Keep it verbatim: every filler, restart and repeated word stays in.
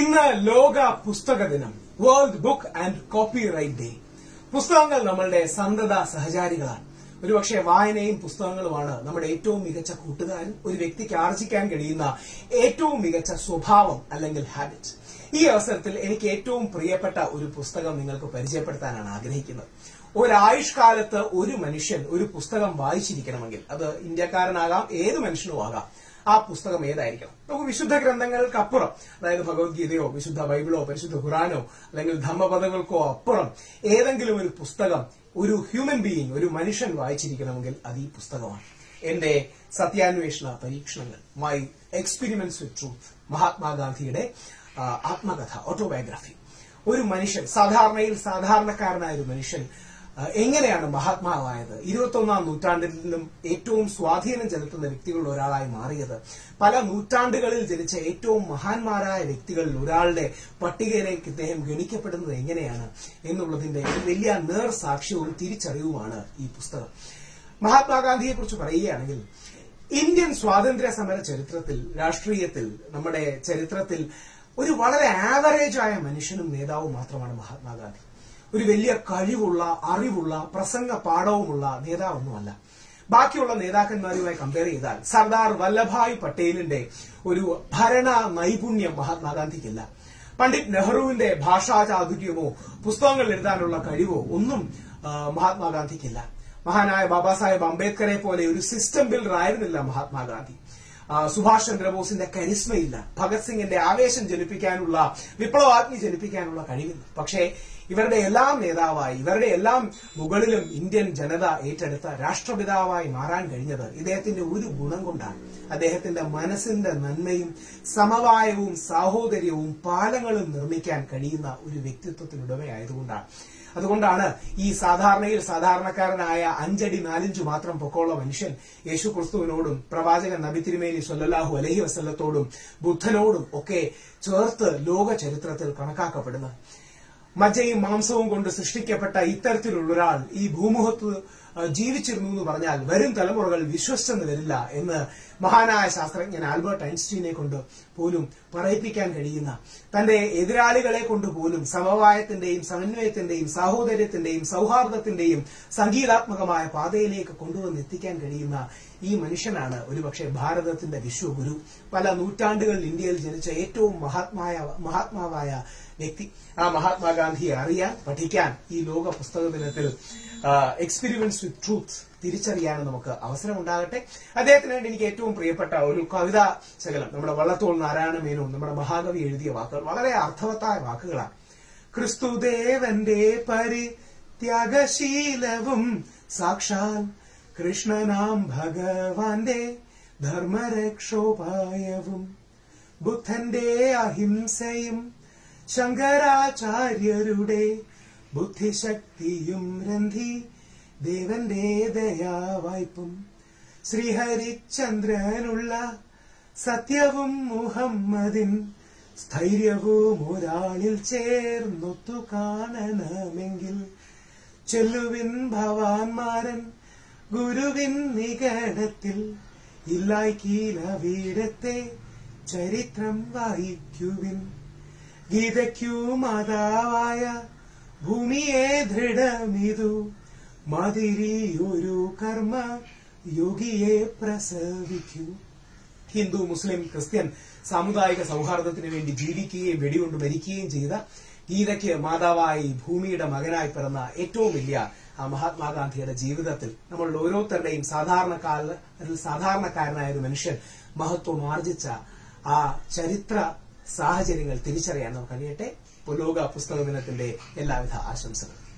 ഇന്ന് ലോക പുസ്തക ദിനം, world book and copyright day. പുസ്തകങ്ങൾ നമ്മളുടെ സന്തത സഹചാരികളാണ്. ഒരുപക്ഷെ വായനയും പുസ്തകങ്ങളുമാണ് നമ്മുടെ ഏറ്റവും മികച്ച കൂട്ടുകാരൻ, ഒരു വ്യക്തിക്ക് ആർജിക്കാൻ കഴിയുന്ന ഏറ്റവും മികച്ച സ്വഭാവം അല്ലെങ്കിൽ ഹാബിറ്റ്. ഈ അവസരത്തിൽ എനിക്ക് ഏറ്റവും പ്രിയപ്പെട്ട ഒരു പുസ്തകം നിങ്ങൾക്ക് പരിചയപ്പെടുത്താനാണ് ആഗ്രഹിക്കുന്നത്. ഒരായുഷ്കാലത്ത് ഒരു മനുഷ്യൻ ഒരു പുസ്തകം വായിച്ചിരിക്കണമെങ്കിൽ, അത് ഇന്ത്യക്കാരനാകാം, ഏത് മനുഷ്യനുമാകാം, ആ പുസ്തകം ഏതായിരിക്കണം? നമുക്ക് വിശുദ്ധ ഗ്രന്ഥങ്ങൾക്കപ്പുറം, അതായത് ഭഗവത്ഗീതയോ വിശുദ്ധ ബൈബിളോ പരിശുദ്ധ ഖുറാനോ അല്ലെങ്കിൽ ധർമ്മപദങ്ങൾക്കോ അപ്പുറം ഏതെങ്കിലും ഒരു പുസ്തകം ഒരു ഹ്യൂമൻ ബീയിങ്, ഒരു മനുഷ്യൻ വായിച്ചിരിക്കണമെങ്കിൽ അത് ഈ പുസ്തകമാണ്. എന്റെ സത്യാന്വേഷണ പരീക്ഷണങ്ങൾ, മൈ എക്സ്പെരിമെന്റ്സ് വിത്ത് ട്രൂത്ത്, മഹാത്മാഗാന്ധിയുടെ ആത്മകഥ, ഓട്ടോബയോഗ്രാഫി. ഒരു മനുഷ്യൻ, സാധാരണയിൽ സാധാരണക്കാരനായ ഒരു മനുഷ്യൻ എങ്ങനെയാണ് മഹാത്മാവായത്, ഇരുപത്തൊന്നാം നൂറ്റാണ്ടിൽ നിന്നും ഏറ്റവും സ്വാധീനം ചെലുത്തുന്ന വ്യക്തികളിൽ ഒരാളായി മാറിയത്, പല നൂറ്റാണ്ടുകളിൽ ജനിച്ച ഏറ്റവും മഹാന്മാരായ വ്യക്തികളിൽ ഒരാളുടെ പട്ടികയിലേക്ക് ഇദ്ദേഹം ഗണിക്കപ്പെടുന്നത് എങ്ങനെയാണ് എന്നുള്ളതിന്റെ ഒരു വലിയ നേർ സാക്ഷ്യവും തിരിച്ചറിവുമാണ് ഈ പുസ്തകം. മഹാത്മാഗാന്ധിയെ കുറിച്ച് പറയുകയാണെങ്കിൽ, ഇന്ത്യൻ സ്വാതന്ത്ര്യ സമര ചരിത്രത്തിൽ, രാഷ്ട്രീയത്തിൽ, നമ്മുടെ ചരിത്രത്തിൽ ഒരു വളരെ ആവറേജായ മനുഷ്യനും നേതാവും മാത്രമാണ് മഹാത്മാഗാന്ധി. ഒരു വലിയ കഴിവുള്ള, അറിവുള്ള, പ്രസംഗ പാഠവുമുള്ള നേതാവൊന്നുമല്ല. ബാക്കിയുള്ള നേതാക്കന്മാരുമായി കമ്പയർ ചെയ്താൽ സർദാർ വല്ലഭായ് പട്ടേലിന്റെ ഒരു ഭരണ നൈപുണ്യം മഹാത്മാഗാന്ധിക്കില്ല. പണ്ഡിറ്റ് നെഹ്റുവിന്റെ ഭാഷാ ചാതുര്യമോ പുസ്തകങ്ങൾ എഴുതാനുള്ള കഴിവോ ഒന്നും മഹാത്മാഗാന്ധിക്കില്ല. മഹാനായ ബാബാ സാഹേബ് അംബേദ്കറെ പോലെ ഒരു സിസ്റ്റം ബിൽഡർ ആയിരുന്നില്ല മഹാത്മാഗാന്ധി. സുഭാഷ് ചന്ദ്രബോസിന്റെ കരിസ്മയില്ല, ഭഗത് സിംഗിന്റെ ആവേശം ജനിപ്പിക്കാനുള്ള, വിപ്ലവാഗ്നി ജനിപ്പിക്കാനുള്ള കഴിവില്ല. പക്ഷേ ഇവരുടെ എല്ലാം നേതാവായി, ഇവരുടെ എല്ലാം മുകളിലും ഇന്ത്യൻ ജനത ഏറ്റെടുത്ത രാഷ്ട്രപിതാവായി മാറാൻ കഴിഞ്ഞത് ഇദ്ദേഹത്തിന്റെ ഒരു ഗുണം കൊണ്ടാണ്. അദ്ദേഹത്തിന്റെ മനസ്സിന്റെ നന്മയും സമവായവും സാഹോദര്യവും പാലങ്ങളും നിർമ്മിക്കാൻ കഴിയുന്ന ഒരു വ്യക്തിത്വത്തിനുടമയായതുകൊണ്ടാണ്. അതുകൊണ്ടാണ് ഈ സാധാരണയിൽ സാധാരണക്കാരനായ അഞ്ചടി നാലിഞ്ചു മാത്രം പൊക്കമുള്ള മനുഷ്യൻ യേശു ക്രിസ്തുവിനോടും പ്രവാചകൻ നബി തിരുമേനി സ്വല്ലല്ലാഹു അലൈഹി വസല്ലത്തോടും ബുദ്ധനോടും ഒക്കെ ചേർത്ത് ലോക ചരിത്രത്തിൽ കണക്കാക്കപ്പെടുന്നത്. മജ്ജയും മാംസവും കൊണ്ട് സൃഷ്ടിക്കപ്പെട്ട ഇത്തരത്തിലുള്ളൊരാൾ ഈ ഭൂമുഖത്ത് ജീവിച്ചിരുന്നു എന്ന് പറഞ്ഞാൽ വരും തലമുറകൾ വിശ്വസിച്ചെന്ന് വരില്ല എന്ന് മഹാനായ ശാസ്ത്രജ്ഞൻ ആൽബർട്ട് ഐൻസ്റ്റീനെ കൊണ്ട് പോലും പറയിപ്പിക്കാൻ കഴിയുന്ന, തന്റെ എതിരാളികളെ കൊണ്ട് പോലും സമവായത്തിന്റെയും സമന്വയത്തിന്റെയും സാഹോദര്യത്തിന്റെയും സൗഹാർദ്ദത്തിന്റെയും സംഗീതാത്മകമായ പാതയിലേക്ക് കൊണ്ടുവന്നെത്തിക്കാൻ കഴിയുന്ന ഈ മനുഷ്യനാണ് ഒരുപക്ഷെ ഭാരതത്തിന്റെ വിശ്വഗുരു, പല നൂറ്റാണ്ടുകളിൽ ഇന്ത്യയിൽ ജനിച്ച ഏറ്റവും മഹാത്മായ മഹാത്മാവായ വ്യക്തി. ആ മഹാത്മാഗാന്ധിയെ അറിയാൻ, പഠിക്കാൻ ഈ ലോക പുസ്തക ദിനത്തിൽ എക്സ്പീരിമെന്റ്സ് വിത്ത് ട്രൂത്ത് തിരിച്ചറിയാനും നമുക്ക് അവസരമുണ്ടാകട്ടെ. അദ്ദേഹത്തിന് വേണ്ടി എനിക്ക് ഏറ്റവും പ്രിയപ്പെട്ട ഒരു കവിതാ ശകലം, നമ്മുടെ വള്ളത്തോൾ നാരായണ മേനോൻ, നമ്മുടെ മഹാകവി എഴുതിയ വാക്കുകൾ, വളരെ അർത്ഥവത്തായ വാക്കുകളാണ്. ക്രിസ്തുദേവന്റെ പരിത്യാഗശീലവും സാക്ഷാൽ കൃഷ്ണനാം ഭഗവാന്റെ ധർമ്മരക്ഷോപായവും ബുദ്ധന്റെ അഹിംസയും ശങ്കരാചാര്യരുടെ ബുദ്ധിശക്തിയും രന്ധി ദേവന്റെ ദയാവായ്പും ശ്രീഹരിചന്ദ്രനുള്ള സത്യവും മുഹമ്മദിൻ സ്ഥൈര്യവും ഒരാളിൽ ചേർന്നൊത്തു കാണണമെങ്കിൽ ചെല്ലുവിൻ ഭവാന്മാരൻ ഗുരുവിൻ നികടത്തിൽ ഇല്ലായ്ക്കീലവീടത്തെ ചരിത്രം വായിക്കുവിൻ ഗീതയ്ക്കു മാതാവായ ഭൂമിയെ ദൃഢമിതു മാതിരിയൊരു കർമ്മ യോഗിയെ പ്രസവിക്കൂ. ഹിന്ദു, മുസ്ലിം, ക്രിസ്ത്യൻ സാമുദായിക സൗഹാർദ്ദത്തിന് വേണ്ടി ജീവിക്കുകയും വെടികൊണ്ട് മരിക്കുകയും ചെയ്ത, ഗീതയ്ക്ക് മാതാവായി ഭൂമിയുടെ മകനായി പിറന്ന ഏറ്റവും വലിയ ആ മഹാത്മാഗാന്ധിയുടെ ജീവിതത്തിൽ നമ്മളുടെ ഓരോരുത്തരുടെയും സാധാരണക്കാരിൽ സാധാരണക്കാരനായ ഒരു മനുഷ്യൻ മഹത്വം ആർജിച്ച ആ ചരിത്ര സാഹചര്യങ്ങൾ തിരിച്ചറിയാൻ നമുക്ക് കഴിയട്ടെ. ലോക പുസ്തക ദിനത്തിന്റെ എല്ലാവിധ ആശംസകളും.